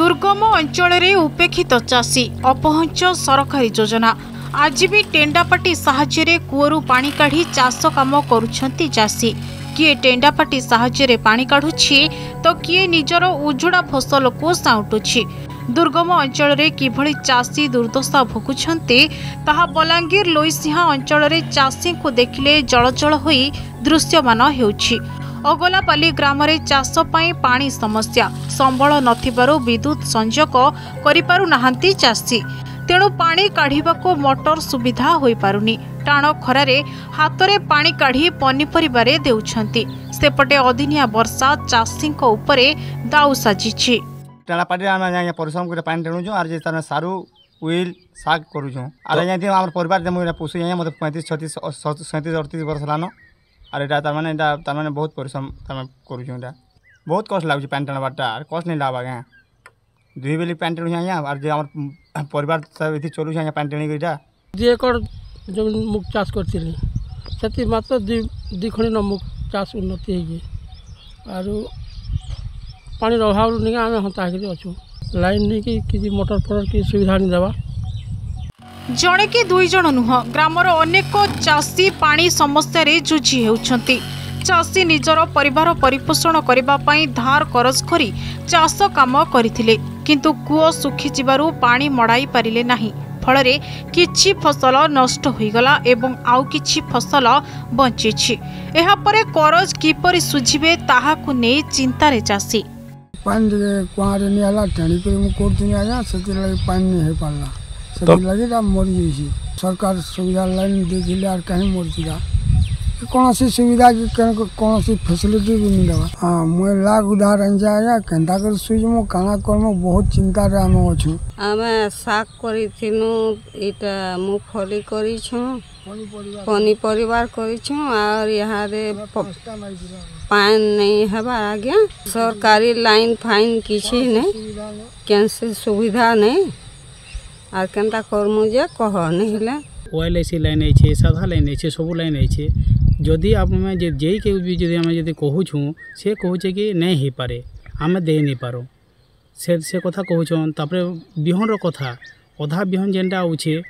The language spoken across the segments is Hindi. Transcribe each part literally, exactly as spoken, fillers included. दुर्गम अंचल रे उपेक्षित चाषी अपहंच सरकारी योजना आज भी टेंडापाटी साहाय्य कूअरु पानी काढ़ी चाष काम करुछंती चाषी। किए टेंडापाटी साहाय्य पानी काढ़ुछि तो किए निजर उजुड़ा फसल को साउटुछि। दुर्गम अंचल रे किभली चाषी दुर्दशा भोगुछंती ताहा बलांगीर लोइसिंहा अंचल रे चाषी को देखिले जलजल होई दृश्यमान हेउछि। अगलापाली ग्राम रे चाष पई पानी समस्या संबल नथिबारो विद्युत संजोग करिपारु नाहंती चाषी। तेणु पानी काढ़ीबा को मोटर सुविधा होई पारुनी। टाण खरारे हातरे पानी काढ़ी पनीपरिबारे देउछंती। सेपटे अधिनिया वर्षा चाषी को ऊपरे दाउ साजिछि। टेंडापाटी आमे परिश्रम कर पानी टेणुछूँ आर जे सारू उल साग करुछूँ आर जैसे आम पर पोषे मतलब पैंतीस छत्तीस सैंतीस अड़तीस वर्ष लान आर एटा तार माने एटा तार माने बहुत परिश्रम तार करुछूँ। एटा बहुत कष्ट लागे पानी टेणाबाटा कष्ट नहीं लाग आज्ञा दुई बेली पानी टेणुछे आज्ञा आर जे आम पर ये चलुचे आज्ञा पानी टेणी एटा दुई एकड़ जो मुग चाष करी से मात्र दुई खंड मुग चाष उन्नति होगी आर पानी अभाव नहीं आम हंता अच्छू लाइन नहीं कि मोटर फोटर की सुविधा नहीं देवा। जड़े कि दुई जन नुह ग्रामर अनेक चाषी पानी समस्या रे जुझी होउछंती। चाषी निजर परिवार परिपोषण करिबा पई धार करज करी चाष काम करथिले किंतु कूओ सुखी जिबारु पानी मड़ाई पारिले नाही। फलरे किछि फसल नष्ट होई गला एवं आउ किछि फसल बंचीछि। एहा परे करज किपरि सुझिबे ताहाकु नै चिंता रे चाषी। पानी कुआरे नहीं आला टेणी पे मु कोर्टिन आया सेति लागि पानी नहीं हे पाला सेति लागि दा मरि जइसी। सरकार सुविधा लाइन देखिले आर कहीं मरतिला कोनोसी सुविधा की कोनोसी फैसिलिटी भी नहीं देवा। हां मु लाख उदाहरण जाया केंदा कर सुई मु काना कर्म बहुत चिंता रे हम अछु। आमे साग करिथिनु एटा मु फली करिछु पनी परिवार करिछु और यहाँ रे पान नहीं हवा आगे सरकारी लाइन फाइन किसी नहीं कैंसिल सुविधा नहीं आर केंता करमु जे कह नहीं ले ओएल ऐसी लाइन अछि साधा लाइन अछि सब लाइन अछि जदि आप में जे जे के भी जदि हम जदि कहू छु से कहू छै कि नै हे पारे हम दे नै पारो से से कथा कहू छु। तापरे बिहन रो कथा अधा बिहन जेंडा आउ छै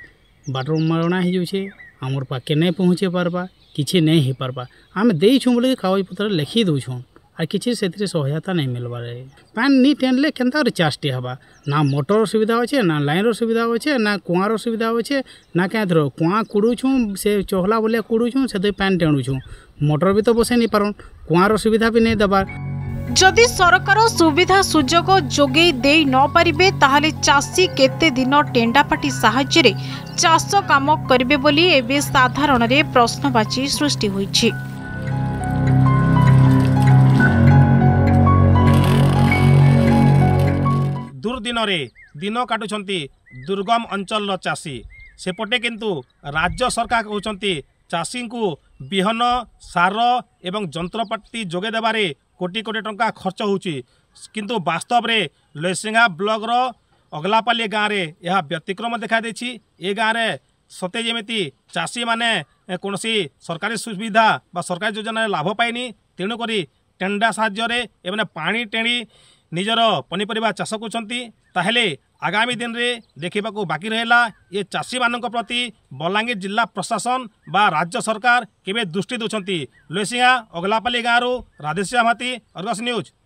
बाटर मरणा हे जाउ छै आमर पाके नहीं पहुँचे पार्बा किसी नहीं हो पार्बा आम देछुँ बोले कागज पत्र लिखी दूछुँ आर किसी से सहायता नहीं मिलबार पानी नहीं टेनले केन्ता चाषटी हवा ना मोटर सुविधा अच्छे ना लाइन सुविधा अच्छे ना कुआँर सुविधा अच्छे ना क्या कुआँ कुड़ूछूँ से चहला बोलिया कुड़ूछूँ से पानी टेणुछूँ मोटर भी तो बसई नहीं पार कुआँर सुविधा भी नहीं देवार। जदि सरकार सुविधा सुजोग जोगे देई न पारिबे ताहले चाषी केते दिन टेंडापाटी साहाय्य रे चाष काम करबे बोली एबे साधारण रे प्रश्नवाची सृष्टि होईछि। दुर्दिन रे दिन काटुछंती दुर्गम अंचल रो चाषी सेपटे किंतु राज्य सरकार कहउछंती चाषी को बिहन सार एवं जंत्रपाति जोगे देबारे कोटी कोटी टंका खर्च होउछि किंतु वास्तव रे लोइसिंहा ब्लॉक रो अगलापाली गाँव रे यह व्यतिक्रम देखा देछि। ए गाँव रे सते जेमिति चाषी माने कोनोसी सरकारी सुविधा बा सरकारी योजना लाभ पाइनी तेणु करी टेंडा साहाय्य रे एमने पानी टेणी निजर पनीपरिया चाष करछंती। ताहेले आगामी दिन रे देखिबाकू बाकी रहला ये चाषी मानक प्रति बलांगीर जिला प्रशासन बा राज्य सरकार केबे दृष्टि दउछंती। लोइसिंहा अगलापाली गाँव राधेश्याम हाथी, अर्गस न्यूज।